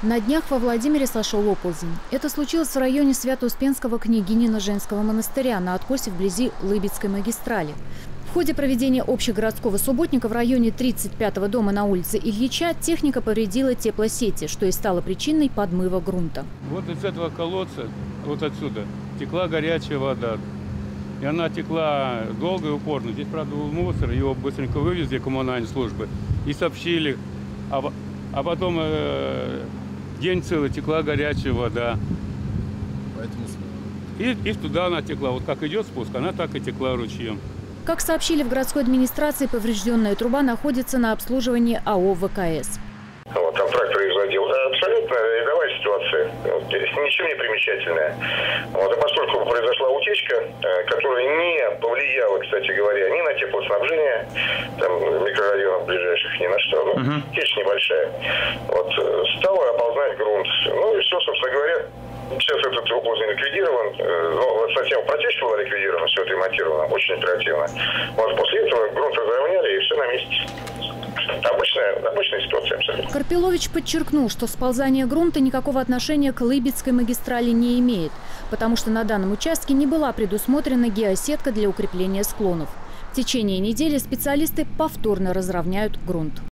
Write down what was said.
На днях во Владимире сошел оползень. Это случилось в районе Свято-Успенского княгинино-женского монастыря на откосе вблизи Лыбедской магистрали. В ходе проведения общегородского субботника в районе 35-го дома на улице Ильича техника повредила теплосети, что и стало причиной подмыва грунта. Вот из этого колодца, вот отсюда, текла горячая вода. И она текла долго и упорно. Здесь, правда, был мусор, его быстренько вывезли коммунальные службы и сообщили. А потом... День целый текла горячая вода. И туда она текла. Вот как идет спуск, она так и текла ручьем. Как сообщили в городской администрации, поврежденная труба находится на обслуживании АО ВКС. Вот там трактор их задел. Абсолютно рядовая ситуация. Ничем не примечательная. Вот, а поскольку произошла утечка, которая не повлияла, кстати говоря, ни на теплоснабжение там, микрорайонов ближайших, ни на что. Ну, течь небольшая. Вот, стало оползнать грунт. Ну и все, собственно говоря. Сейчас этот оползень ликвидирован. Ну, совсем протечка была ликвидирована, все отремонтировано очень оперативно. Вот после этого грунт разровняли и все на месте. Обычная ситуация абсолютно. Карпилович подчеркнул, что сползание грунта никакого отношения к Лыбедской магистрали не имеет, потому что на данном участке не была предусмотрена геосетка для укрепления склонов. В течение недели специалисты повторно разровняют грунт.